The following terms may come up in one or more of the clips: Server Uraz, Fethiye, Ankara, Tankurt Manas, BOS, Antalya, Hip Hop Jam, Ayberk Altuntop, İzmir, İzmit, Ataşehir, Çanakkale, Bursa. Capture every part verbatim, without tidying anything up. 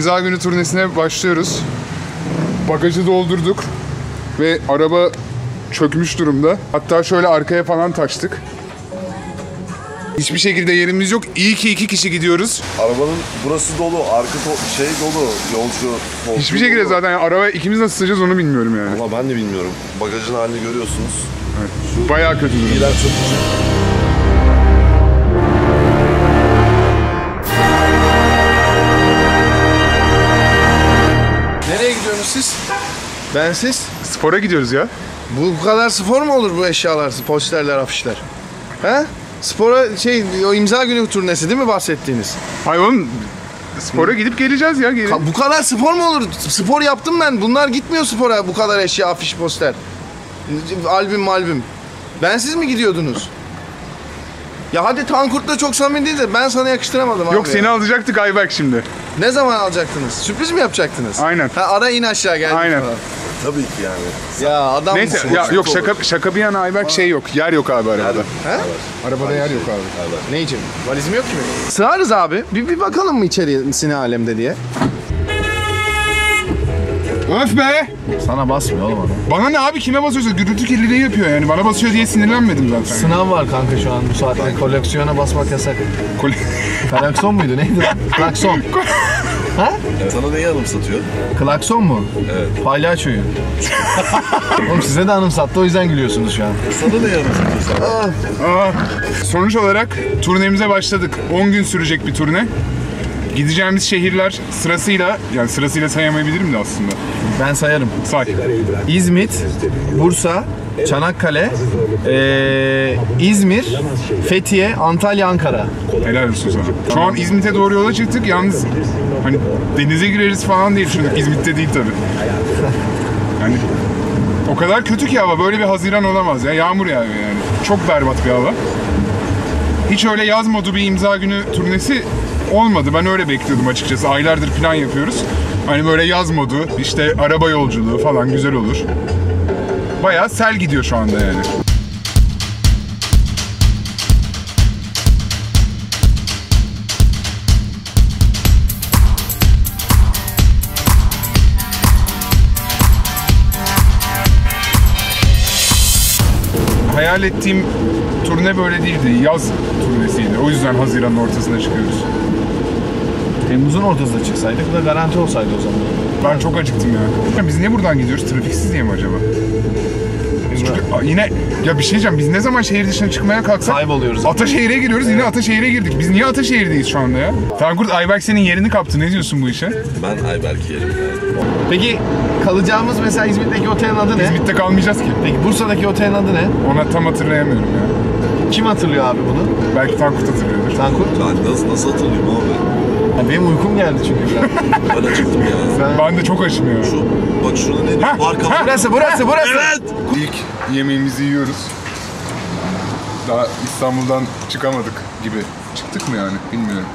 İmza günü turnesine başlıyoruz. Bagajı doldurduk ve araba çökmüş durumda. Hatta şöyle arkaya falan taştık. Hiçbir şekilde yerimiz yok. İyi ki iki kişi gidiyoruz. Arabanın burası dolu, arka şey dolu, yolcu dolu. Hiçbir şekilde dolu. Zaten yani arabaya ikimiz nasıl sığacağız onu bilmiyorum yani. Valla ben de bilmiyorum. Bagajın halini görüyorsunuz. Evet. Şu bayağı kötü durum. Nereye gidiyorsunuz siz? Ben siz? Spora gidiyoruz ya. Bu kadar spor mu olur bu eşyalar, posterler, afişler? He? Spora şey, o imza günü turnesi değil mi bahsettiğiniz? Hayır oğlum, spora gidip geleceğiz ya. Gelin. Bu kadar spor mu olur? Spor yaptım ben. Bunlar gitmiyor spora, bu kadar eşya, afiş, poster. Albüm albüm. Ben siz mi gidiyordunuz? Ya hadi Tankurt'la çok samimi değil de ben sana yakıştıramadım. Yok, abi. Yok seni ya. Alacaktık Ayberk şimdi. Ne zaman alacaktınız? Sürpriz mi yapacaktınız? Aynen. Ha, ara in aşağı geldik. Aynen. Falan. Tabii ki yani. Ya adam neyse, mısın? Ya, yok şaka, şaka bir yana Ayberk şey yok. Yer yok abi arabada. Ha? Arabada Valiz yer yok abi. Abi. Ne için? Valizim yok ki benim. Sığarız abi. Bir, bir bakalım mı içeriye sine alemde diye. Öf be! Sana basmıyor oğlum adam. Bana ne abi, kime basıyorsa gürültü kirliliği yapıyor yani. Bana basıyor diye sinirlenmedim zaten. Sınav var kanka şu an bu saatte. Koleksiyona basmak yasak. Kole... Kolekson muydu neydi lan? Kolekson. Ha? Evet. Sana neyi anımsatıyor? Klakson mu? Evet. Palyaçoyu. Oğlum size de anımsattı, o yüzden gülüyorsunuz şu an. Sana neyi anımsatıyor? Aa. Aa. Sonuç olarak turnemize başladık. on gün sürecek bir turne. Gideceğimiz şehirler sırasıyla, yani sırasıyla sayamayabilirim de aslında. Ben sayarım. Say. İzmit, Bursa, Çanakkale, ee, İzmir, Fethiye, Antalya, Ankara. Helal olsun sana. Şu an İzmit'e doğru yola çıktık. Yalnız hani denize gireriz falan değil şurada. İzmit'te değil tabii. Yani o kadar kötü ki hava. Böyle bir Haziran olamaz ya. Yağmur yağıyor yani. Çok berbat bir hava. Hiç öyle yaz modu bir imza günü turnesi olmadı. Ben öyle bekliyordum açıkçası. Aylardır plan yapıyoruz. Hani böyle yaz modu, işte araba yolculuğu falan güzel olur. Bayağı sel gidiyor şu anda yani. Hayal ettiğim turne böyle değildi. Yaz turnesiydi. O yüzden Haziran'ın ortasına çıkıyoruz. Temmuz'un ortasında çıksaydık da garanti olsaydı o zaman. Ben çok acıktım ya. Biz niye buradan gidiyoruz? Trafiksiz diye mi acaba? Çünkü yine ya bir şey diyeceğim. Biz ne zaman şehir dışına çıkmaya kalksak kayboluyoruz. Ataşehir'e giriyoruz. Evet. Yine Ataşehir'e girdik. Biz niye Ataşehir'deyiz şu anda ya? Tankurt, Ayberk senin yerini kaptı. Ne diyorsun bu işe? Ben Ayberk'i yerim. Peki kalacağımız mesela İzmit'teki otelin adı ne? İzmit'te kalmayacağız ki. Peki Bursa'daki otelin adı ne? Ona tam hatırlayamıyorum ya. Kim hatırlıyor abi bunu? Belki Tankurt hatırlıyordur. Tankurt? Ben nasıl, nasıl hatırlıyorum abi? Benim uykum geldi çünkü biraz. Ben acıktım ya. Sen... Ben de çok açım ya. Şu, bak şurada ne diyor? Arka ha, burası, burası, burası. Evet. İlk yemeğimizi yiyoruz. Daha İstanbul'dan çıkamadık gibi. Çıktık mı yani? Bilmiyorum.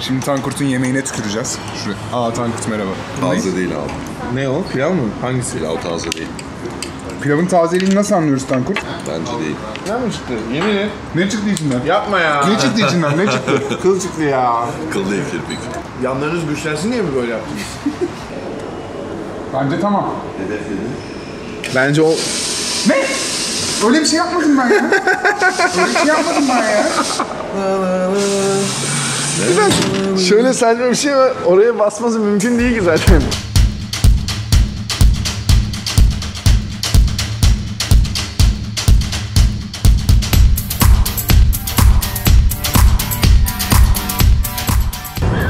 Şimdi Tankurt'un yemeğine tüküreceğiz. Şuraya. Aa Tankurt merhaba. Taze değil abi. Ne o? Pilav mı? Hangisi? Pilav taze değil. Pilavın tazeliğini nasıl anlıyoruz Tankurt? Bence değil. Ne mi çıktı? Yemin et. Ne çıktı içinden? Yapma ya. Ne çıktı içinden? Ne çıktı? Kıl çıktı ya. Kıl değil kirpik. Yanlarınız güçlensin diye mi böyle yaptınız? Bence tamam. Hedefledin. Bence o... Ne? Öyle bir şey yapmadım ben ya. Öyle bir şey yapmadım ben ya. Güzel. Şöyle saçma bir şey var. Oraya basması mümkün değil ki zaten.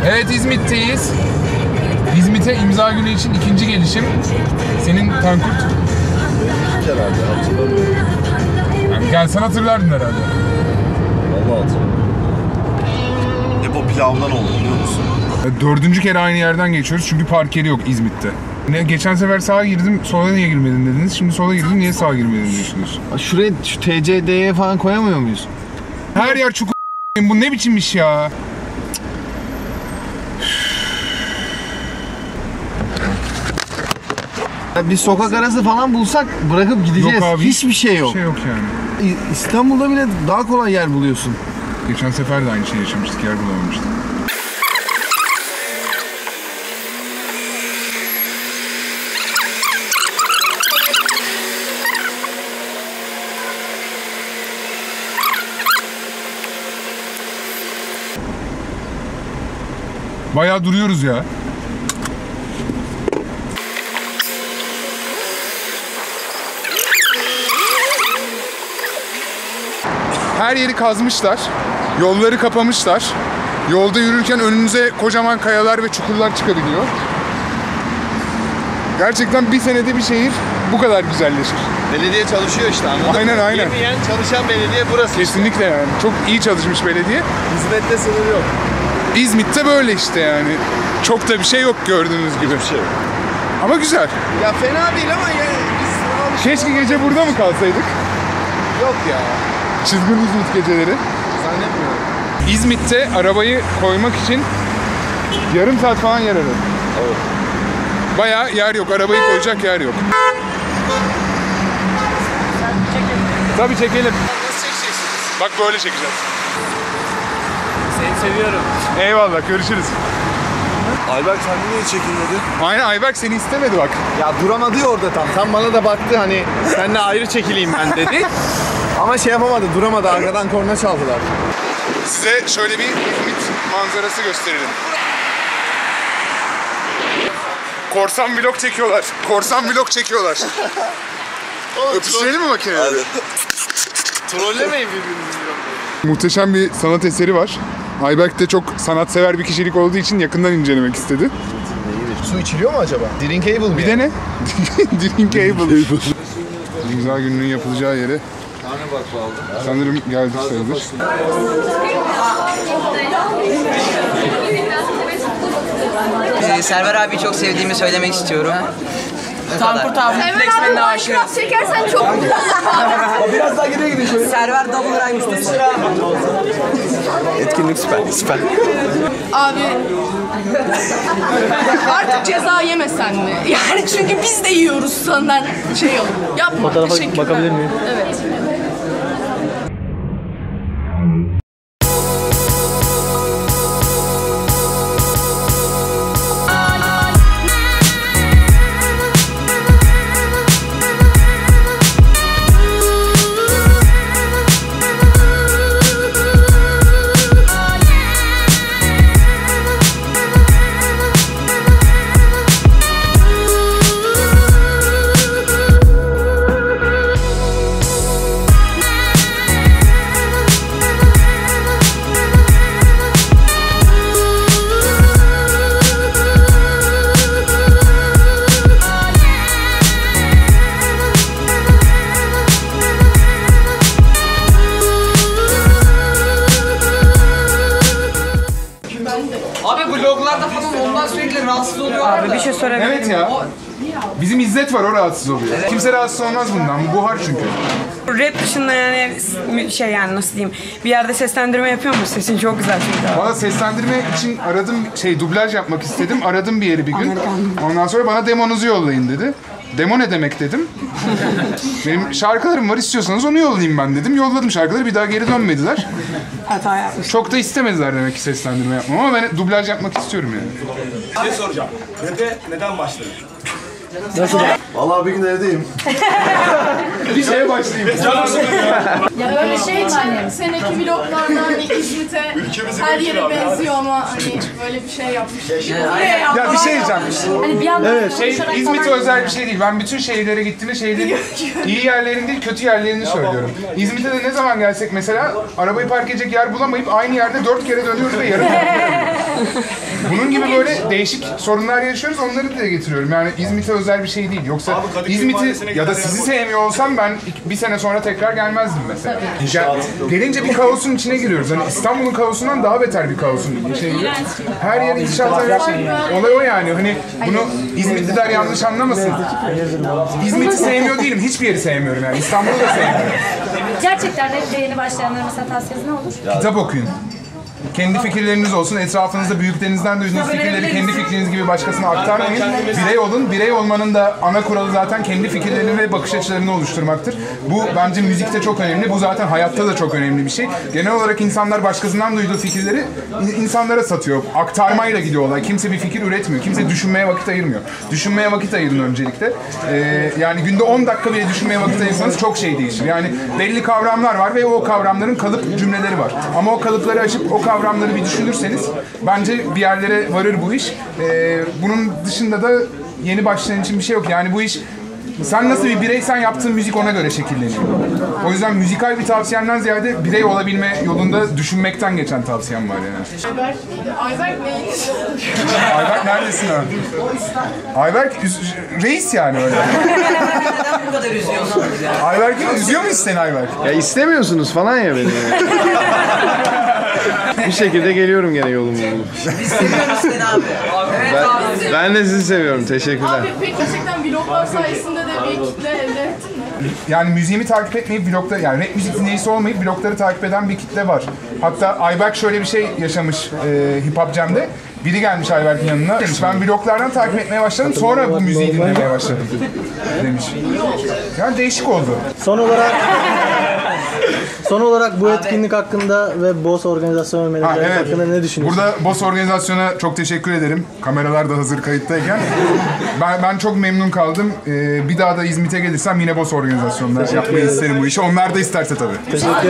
Evet, İzmit'teyiz. İzmit'e imza günü için ikinci gelişim. Senin Tankurt? Herhalde hatırlamıyorum. Yani gelsen hatırlardın herhalde. Vallahi hatırlamıyorum. Hep o pilavdan oldu biliyor musun? Dördüncü kere aynı yerden geçiyoruz çünkü park yeri yok İzmit'te. Ne, geçen sefer sağa girdim, sola niye girmedin dediniz. Şimdi sola girdim, niye sağa girmedin diyorsunuz. Şuraya şu T C D'ye falan koyamıyor muyuz? Her yer çukur. Bu ne biçim iş ya? Bir sokak arası falan bulsak bırakıp gideceğiz. Yok abi, hiçbir şey yok. Şey yok yani. İstanbul'da bile daha kolay yer buluyorsun. Geçen sefer de aynı şey yaşamıştık, yer bulamamıştık. Bayağı duruyoruz ya. Her yeri kazmışlar, yolları kapamışlar. Yolda yürürken önünüze kocaman kayalar ve çukurlar çıkabiliyor. Gerçekten bir senede bir şehir bu kadar güzelleşir. Belediye çalışıyor işte, anladın aynen, mı? Aynen. Yemeyen, çalışan belediye burası. Kesinlikle işte. Yani. Çok iyi çalışmış belediye. Hizmette sınır yok. İzmit'te böyle işte yani. Çok da bir şey yok gördüğünüz gibi. Bir şey yok. Ama güzel. Ya fena değil ama ya. Biz keşke gece burada mı kalsaydık? Yok ya. Çılgın İzmit geceleri. Zannetmiyorum. İzmit'te arabayı koymak için yarım saat falan yer aradım. Evet. Bayağı yer yok, arabayı koyacak yer yok. Sen bir çekelim. Tabii çekelim. Nasıl çekeceksiniz? Bak böyle çekeceğiz. Seni seviyorum. Eyvallah, görüşürüz. Ayberk sen niye çekilmedi? Aynen, Ayberk seni istemedi bak. Ya duramadı ya orada tam. Tam bana da baktı hani seninle ayrı çekileyim ben dedi. Ama şey yapamadı, duramadı. Arkadan korna çaldılar. Size şöyle bir İzmit manzarası gösterelim. Korsan vlog çekiyorlar. Korsan vlog çekiyorlar. Öpüşelim mi makineleri? Trollemeyin birbirinizi. Muhteşem bir sanat eseri var. Ayberk de çok sanatsever bir kişilik olduğu için yakından incelemek istedi. Su içiliyor mu acaba? Drinkable bir de ne? Drinkable. İmza gününün yapılacağı yere. Sanırım geldik sayılır. Ee, Server abi çok sevdiğimi söylemek istiyorum. Tankurt abi flexmen de aşık. Çekersen çok güzel. Biraz daha geriye gidin şöyle. Server double rhyme's'te sıra. Etkinlik süper, süper. Abi artık ceza yemesen mi? Yani çünkü biz de yiyoruz senden şey yok. Yapma. Fotoğrafa bakabilir miyim? Evet. Bizim İzzet var, o rahatsız oluyor. Evet. Kimse rahatsız olmaz bundan, bu buhar çünkü. Rap dışında yani şey yani nasıl diyeyim, bir yerde seslendirme yapıyor musun? Sesin çok güzel çünkü. Valla seslendirme için aradım, şey dublaj yapmak istedim, aradım bir yeri bir gün. Ondan sonra bana demonuzu yollayın dedi. Demo ne demek dedim. Benim şarkılarım var, istiyorsanız onu yollayayım ben dedim. Yolladım şarkıları, bir daha geri dönmediler. Hata yapmış. Çok da istemediler demek ki seslendirme yapmam ama ben dublaj yapmak istiyorum yani. Size soracağım, rap'e neden başladın? Vallahi bir gün evdeyim. Bir şeye başlayayım. Ya böyle şey için seneki vloglardan İzmit'e her yere benziyor ama hani böyle bir şey yapmış. Ya bir şey diyeceğim. Hani bir yandan evet. Şey, İzmit'e özel bir şey değil. Ben bütün şehirlere gittiğimde şehirlerin iyi yerlerini değil kötü yerlerini söylüyorum. İzmit'e de ne zaman gelsek mesela arabayı park edecek yer bulamayıp aynı yerde dört kere dönüyoruz ve yarım bunun gibi böyle değişik sorunlar yaşıyoruz, onları da getiriyorum. Yani İzmit'e özel bir şey değil. Yoksa İzmit'i ya da sizi sevmiyor olsam ben bir sene sonra tekrar gelmezdim mesela. Yani gelince bir kaosun içine giriyoruz. Hani İstanbul'un kaosundan daha beter bir kaosun şey. Her yer inşaatlar, her şey. Olay o yani. Hani bunu İzmitliler yanlış anlamasın. İzmit'i sevmiyor değilim. Hiçbir yeri sevmiyorum yani. İstanbul'u da sevmiyorum. Gerçekten de yeni başlayanlara mesela tavsiyeniz ne olur? Kitap okuyun. Kendi fikirleriniz olsun, etrafınızda büyüklerinizden duyduğunuz fikirleri kendi fikriniz gibi başkasına aktarmayın. Birey olun, birey olmanın da ana kuralı zaten kendi fikirlerini ve bakış açılarını oluşturmaktır. Bu bence müzikte çok önemli, bu zaten hayatta da çok önemli bir şey. Genel olarak insanlar başkasından duyduğu fikirleri insanlara satıyor. Aktarmayla gidiyor olay, kimse bir fikir üretmiyor, kimse düşünmeye vakit ayırmıyor. Düşünmeye vakit ayırın öncelikle. Ee, yani günde on dakika bile düşünmeye vakit ayırsanız çok şey değişir. Yani belli kavramlar var ve o kavramların kalıp cümleleri var. Ama o kalıpları aşıp o kavramları programları bir düşünürseniz bence bir yerlere varır bu iş. Ee, bunun dışında da yeni başlayan için bir şey yok. Yani bu iş, sen nasıl bir bireysen yaptığın müzik ona göre şekilleniyor. O yüzden müzikal bir tavsiyenden ziyade birey olabilme yolunda düşünmekten geçen tavsiyem var yani. Ayberk, Ayberk neydi? Ayberk neredesin abi? Ayberk reis yani öyle. Neden bu kadar üzüyorsun? Ayberk'i üzüyor muyuz seni Ayberk? Ya istemiyorsunuz falan ya beni. Bir şekilde geliyorum gene yolumu bulup. Biz seviyoruz seni abi. Evet ben, abi. Ben de sizi seviyorum. Teşekkürler. Abi pek gerçekten vloglar sayesinde de bir kitle elde ettin mi? Yani müziğimi takip etmeyip vloglar, yani rap müzik dinleyicisi olmayıp vlogları takip eden bir kitle var. Hatta Ayberk şöyle bir şey yaşamış e, Hip Hop Jam'de. Biri gelmiş Ayberk'in yanına. Ben vloglardan takip etmeye başladım. Sonra bu müziği dinlemeye başladım demiş. Yani değişik oldu. Son olarak... Son olarak bu abi. Etkinlik hakkında ve B O S organizasyon önerileri evet. hakkında ne düşünüyorsun? Burada B O S organizasyona çok teşekkür ederim. Kameralar da hazır kayıttayken. ben, ben çok memnun kaldım. Ee, bir daha da İzmit'e gelirsem yine B O S organizasyonunda yapmayı isterim bu işi. Onlar da isterse tabii. Teşekkür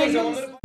ederiz.